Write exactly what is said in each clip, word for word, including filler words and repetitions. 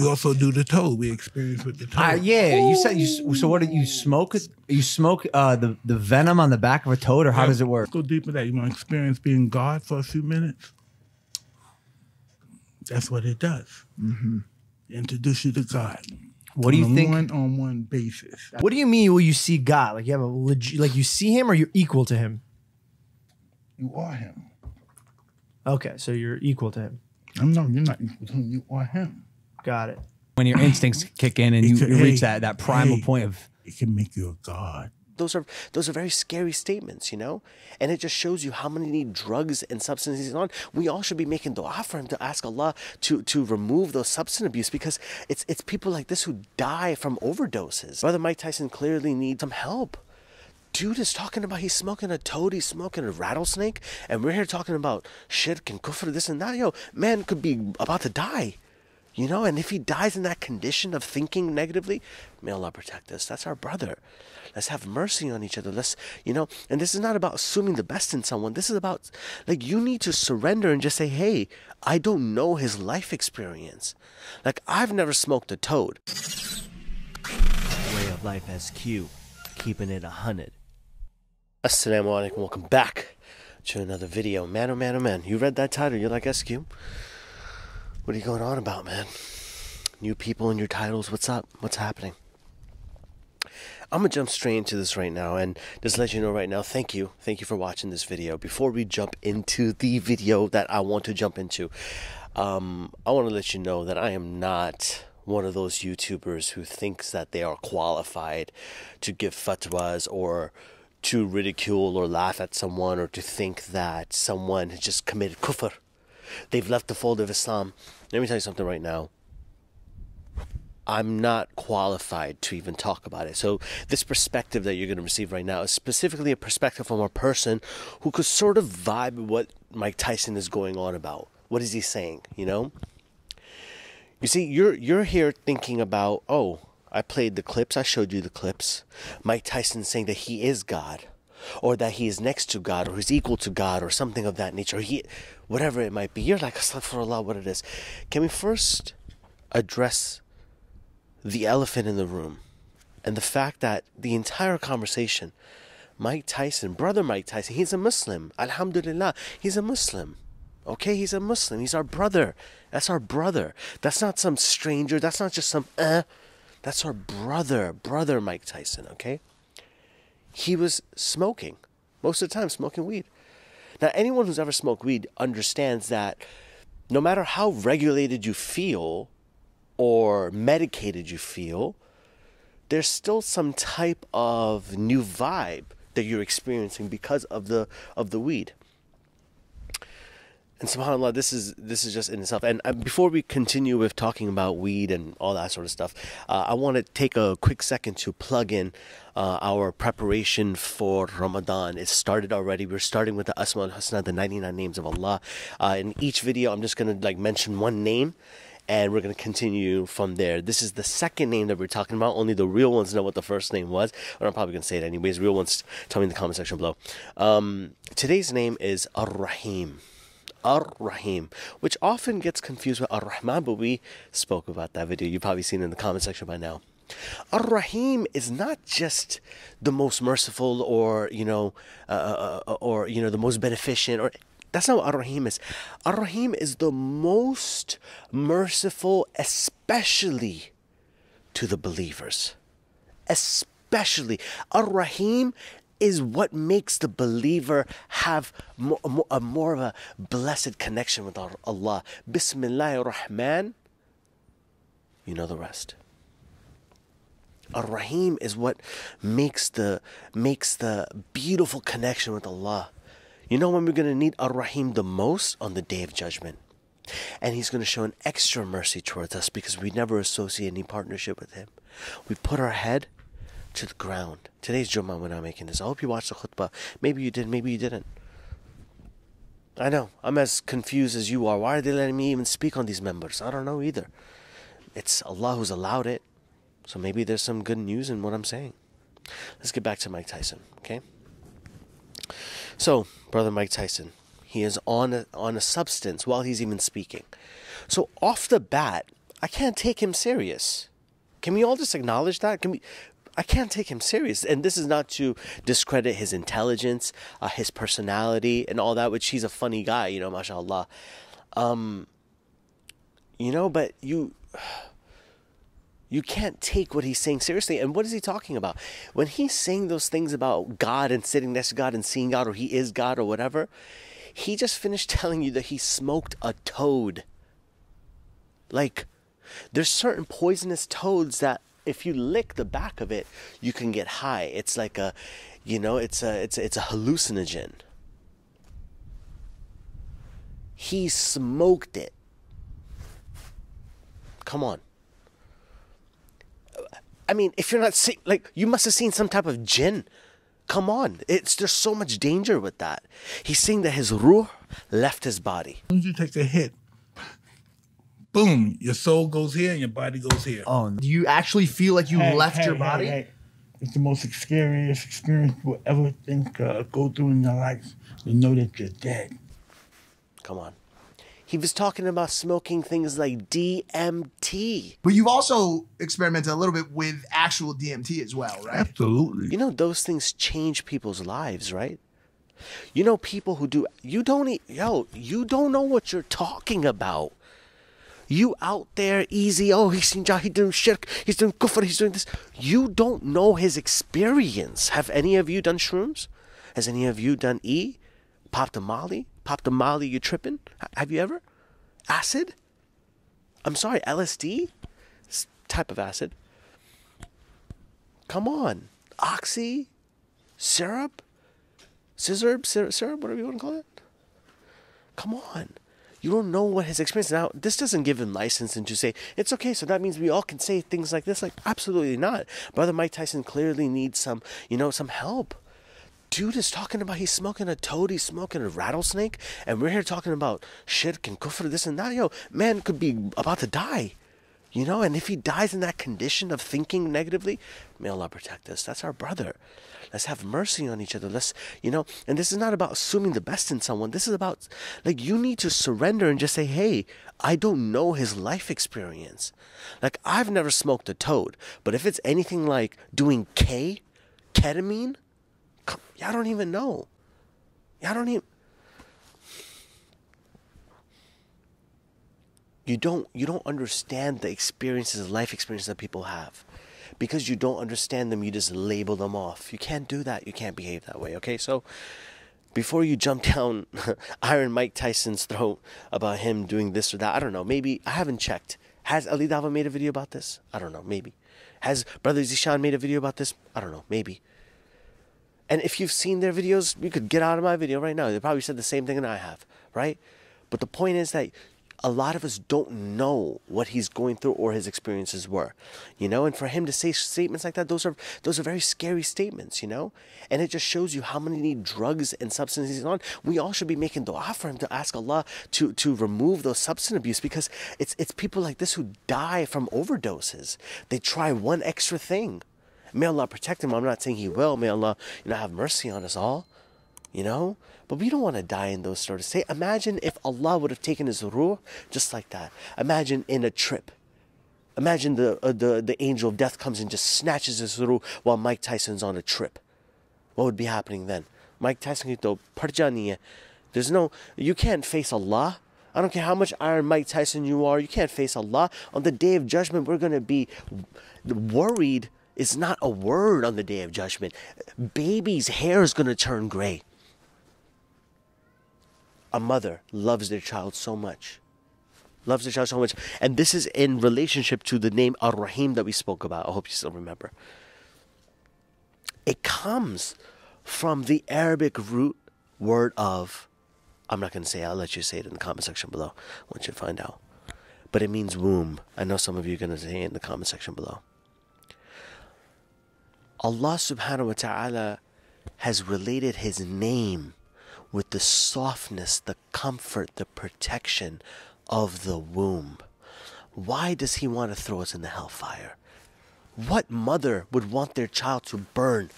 We also do the toe. We experience with the toe. Uh, yeah, Ooh. you said you. So what do you smoke? You smoke uh, the the venom on the back of a toad, or how yeah, does it work? Let's go deep with that. You want to experience being God for a few minutes? That's what it does. Mm-hmm. Introduce you to God. What do you think? On a one-on-one basis. What do you mean? Will you see God? Like you have a legit, like you see him, or you're equal to him? You are him. Okay, so you're equal to him. No, you're not equal to him. You are him. Got it. When your instincts kick in and you, you reach hey, that that primal hey, point of, it can make you a god. Those are those are very scary statements, you know, and it just shows you how many drugs and substances he's on. We all should be making dua for him to ask Allah to to remove those substance abuse, because it's it's people like this who die from overdoses. Brother Mike Tyson clearly needs some help. Dude is talking about he's smoking a toad, he's smoking a rattlesnake, and we're here talking about shirk and kufr, this and that. Yo, man could be about to die. You know, and if he dies in that condition of thinking negatively, may Allah protect us. That's our brother. Let's have mercy on each other. Let's, you know, and this is not about assuming the best in someone. This is about, like, you need to surrender and just say, hey, I don't know his life experience. Like, I've never smoked a toad. Way of Life S Q, keeping it a hundred. Assalamualaikum, welcome back to another video. Man, oh man, oh man, you read that title, you're like, S Q? What are you going on about, man? New people in your titles, what's up? What's happening? I'm gonna jump straight into this right now and just let you know right now, thank you. Thank you for watching this video. Before we jump into the video that I want to jump into, um, I wanna let you know that I am not one of those YouTubers who thinks that they are qualified to give fatwas or to ridicule or laugh at someone or to think that someone has just committed kufr. They've left the fold of Islam. Let me tell you something right now. I'm not qualified to even talk about it. So this perspective that you're going to receive right now is specifically a perspective from a person who could sort of vibe what Mike Tyson is going on about. What is he saying, you know? You see, you're, you're here thinking about, oh, I played the clips. I showed you the clips. Mike Tyson saying that he is God, or that he is next to God, or he's equal to God, or something of that nature, or he, whatever it might be. You're like, astagfirullah, what it is. Can we first address the elephant in the room and the fact that the entire conversation, Mike Tyson, brother Mike Tyson, he's a Muslim, alhamdulillah, he's a Muslim. Okay, he's a Muslim, he's our brother. That's our brother. That's not some stranger, that's not just some eh. That's our brother, brother Mike Tyson, okay? He was smoking, most of the time smoking weed. Now, anyone who's ever smoked weed understands that no matter how regulated you feel or medicated you feel, there's still some type of new vibe that you're experiencing because of the of the weed. And subhanAllah, this is this is just in itself. And uh, before we continue with talking about weed and all that sort of stuff, uh, I want to take a quick second to plug in uh, our preparation for Ramadan. It's started already. We're starting with the Asma al-Husna, the ninety-nine names of Allah. Uh, in each video, I'm just going to like mention one name, and we're going to continue from there. This is the second name that we're talking about. Only the real ones know what the first name was. But I'm probably going to say it anyways. Real ones, tell me in the comment section below. Um, today's name is Ar-Rahim. Ar-Rahim, which often gets confused with Ar-Rahman, but we spoke about that video. You've probably seen it in the comment section by now. Ar-Rahim is not just the most merciful, or you know, uh, or you know, the most beneficent, or that's not what Ar-Rahim is. Ar-Rahim is the most merciful, especially to the believers. Especially Ar-Rahim is what makes the believer have more, a more of a blessed connection with Allah. Bismillah ar-Rahman, you know the rest. Ar-Rahim is what makes the, makes the beautiful connection with Allah. You know when we're going to need Ar-Rahim the most? On the Day of Judgment. And he's going to show an extra mercy towards us because we never associate any partnership with him. We put our head to the ground. Today's Jummah when I'm making this. I hope you watched the khutbah. Maybe you did, maybe you didn't. I know, I'm as confused as you are. Why are they letting me even speak on these members? I don't know either. It's Allah who's allowed it. So maybe there's some good news in what I'm saying. Let's get back to Mike Tyson, okay? So, brother Mike Tyson, he is on a, on a substance while he's even speaking. So off the bat, I can't take him serious. Can we all just acknowledge that? Can we? I can't take him serious. And this is not to discredit his intelligence, uh, his personality, and all that, which he's a funny guy, you know, mashallah. Um, you know, but you... You can't take what he's saying seriously. And what is he talking about? When he's saying those things about God and sitting next to God and seeing God, or he is God or whatever, he just finished telling you that he smoked a toad. Like, there's certain poisonous toads that if you lick the back of it, you can get high. It's like a, you know, it's a, it's a, it's a hallucinogen. He smoked it. Come on. I mean, if you're not see, like, you must have seen some type of jinn. Come on, it's there's so much danger with that. He's saying that his ruh left his body. As soon as you take the hit, boom, your soul goes here and your body goes here. Oh, no. Do you actually feel like you hey, left hey, your hey, body? Hey. It's the most scariest experience you'll ever think uh, go through in your life. You know that you're dead. Come on. He was talking about smoking things like D M T. But you've also experimented a little bit with actual D M T as well, right? Absolutely. You know, those things change people's lives, right? You know, people who do, you don't, e yo, you don't know what you're talking about. You out there easy, oh, he's doing he's doing shirk, he's doing kufr, he's doing this. You don't know his experience. Have any of you done shrooms? Has any of you done E? Popped a molly? Popped a molly, you tripping? Have you ever? Acid? I'm sorry, L S D? This type of acid. Come on. Oxy? Syrup? Scissor? Syrup? Whatever you want to call it. Come on. You don't know what his experience is. Now, this doesn't give him license and to say, it's okay, so that means we all can say things like this. Like, absolutely not. Brother Mike Tyson clearly needs some, you know, some help. Dude is talking about he's smoking a toad, he's smoking a rattlesnake, and we're here talking about shirk and kufr, this and that. Yo, man could be about to die, you know? And if he dies in that condition of thinking negatively, may Allah protect us. That's our brother. Let's have mercy on each other. Let's, you know, and this is not about assuming the best in someone. This is about, like, you need to surrender and just say, hey, I don't know his life experience. Like, I've never smoked a toad, but if it's anything like doing K, ketamine, y'all don't even know. Y'all don't even. You don't. You don't understand the experiences, life experiences that people have, because you don't understand them. You just label them off. You can't do that. You can't behave that way. Okay, so before you jump down Iron Mike Tyson's throat about him doing this or that, I don't know. Maybe I haven't checked. Has Ali Dava made a video about this? I don't know. Maybe. Has Brother Zishan made a video about this? I don't know. Maybe. And if you've seen their videos, you could get out of my video right now. They probably said the same thing that I have, right? But the point is that a lot of us don't know what he's going through or his experiences were, you know? And for him to say statements like that, those are those are very scary statements, you know? And it just shows you how many drugs and substances he's on. We all should be making dua for him to ask Allah to, to remove those substance abuse, because it's, it's people like this who die from overdoses. They try one extra thing. May Allah protect him. I'm not saying he will. May Allah, you know, have mercy on us all, you know? But we don't want to die in those sort of states. Imagine if Allah would have taken his ruh just like that. Imagine in a trip. Imagine the, uh, the, the angel of death comes and just snatches his ruh while Mike Tyson's on a trip. What would be happening then? Mike Tyson, there's no, you can't face Allah. I don't care how much Iron Mike Tyson you are. You can't face Allah. On the day of judgment, we're going to be worried. It's not a word on the day of judgment. Baby's hair is going to turn gray. A mother loves their child so much. Loves their child so much. And this is in relationship to the name Ar-Rahim that we spoke about. I hope you still remember. It comes from the Arabic root word of... I'm not going to say it. I'll let you say it in the comment section below. I want you to find out. But it means womb. I know some of you are going to say it in the comment section below. Allah subhanahu wa ta'ala has related his name with the softness, the comfort, the protection of the womb. Why does he want to throw us in the hellfire? What mother would want their child to burn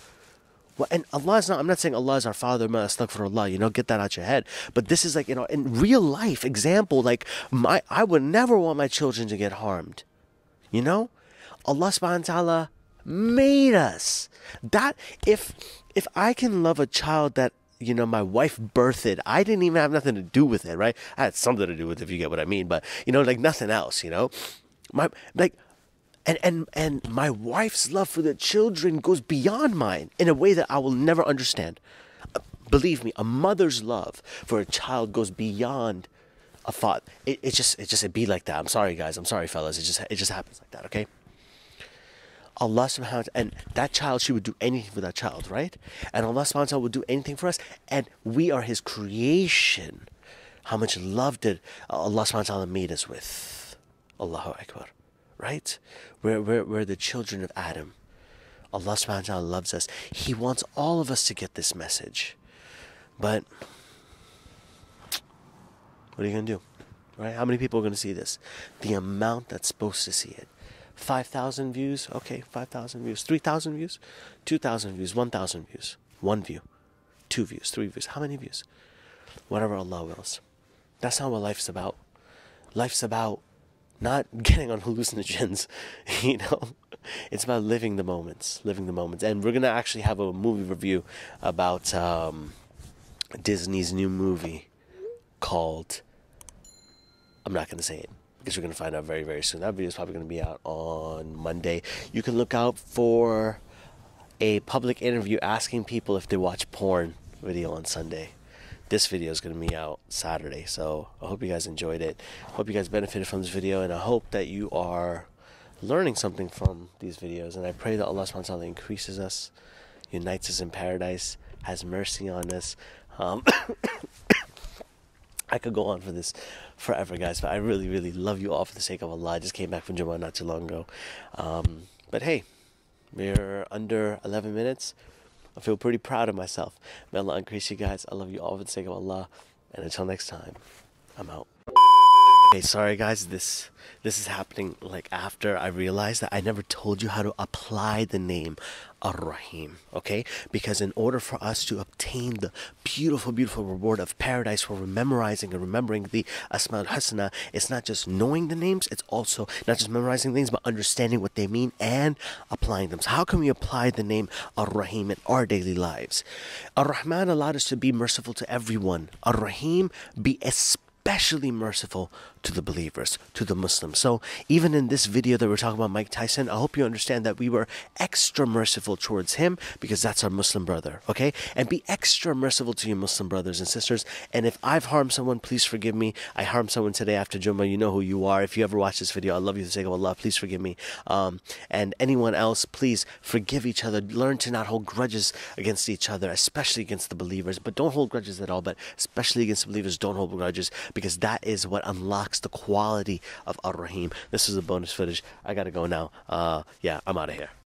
Well, and Allah is not, I'm not saying Allah is our father, astagfirullah, you know, get that out your head. But this is like, you know, in real life example, like my, I would never want my children to get harmed. You know, Allah subhanahu wa ta'ala made us. That, if, if I can love a child that, you know, my wife birthed, I didn't even have nothing to do with it, right? I had something to do with it, if you get what I mean, but, you know, like nothing else, you know? My, like, And, and and my wife's love for the children goes beyond mine in a way that I will never understand. Uh, believe me, a mother's love for a child goes beyond a father. It, it just it just it be like that. I'm sorry, guys. I'm sorry, fellas. It just it just happens like that. Okay. Allah subhanahu wa ta'ala, and that child, she would do anything for that child, right? And Allah subhanahu wa ta'ala would do anything for us, and we are His creation. How much love did Allah subhanahu wa ta'ala made us with? Allahu Akbar. Right? We're, we're, we're the children of Adam. Allah subhanahu wa ta'ala loves us. He wants all of us to get this message. But what are you going to do? Right? How many people are going to see this? The amount that's supposed to see it. five thousand views? Okay, five thousand views. three thousand views? two thousand views. one thousand views. One view. Two views. Three views. How many views? Whatever Allah wills. That's not what life's about. Life's about not getting on hallucinogens, you know. It's about living the moments, living the moments. And we're going to actually have a movie review about um, Disney's new movie called, I'm not going to say it, because we're going to find out very, very soon. That video is probably going to be out on Monday. You can look out for a public interview asking people if they watch porn video on Sunday. This video is going to be out Saturday, so I hope you guys enjoyed it. I hope you guys benefited from this video, and I hope that you are learning something from these videos. And I pray that Allah subhanahu wa ta'ala increases us, unites us in paradise, has mercy on us. Um, I could go on for this forever, guys, but I really, really love you all for the sake of Allah. I just came back from Jummah not too long ago. Um, but hey, we're under eleven minutes. I feel pretty proud of myself. May Allah increase you guys. I love you all for the sake of Allah. And until next time, I'm out. Okay, sorry guys, this this is happening like after I realized that I never told you how to apply the name Ar-Rahim, okay? Because in order for us to obtain the beautiful, beautiful reward of paradise for memorizing and remembering the Asma al-Husna, it's not just knowing the names, it's also not just memorizing things, but understanding what they mean and applying them. So how can we apply the name Ar-Rahim in our daily lives? Ar-Rahman allowed us to be merciful to everyone. Ar-Rahim, be especially especially merciful to the believers, to the Muslims. So even in this video that we're talking about Mike Tyson, I hope you understand that we were extra merciful towards him because that's our Muslim brother, okay? And be extra merciful to your Muslim brothers and sisters. And if I've harmed someone, please forgive me. I harmed someone today after Jummah. You know who you are. If you ever watch this video, I love you for the sake of Allah. Please forgive me. Um, and anyone else, please forgive each other. Learn to not hold grudges against each other, especially against the believers. But don't hold grudges at all, but especially against the believers, don't hold grudges, because that is what unlocks the quality of Ar-Rahim. This is a bonus footage. I gotta go now. Uh, yeah, I'm out of here.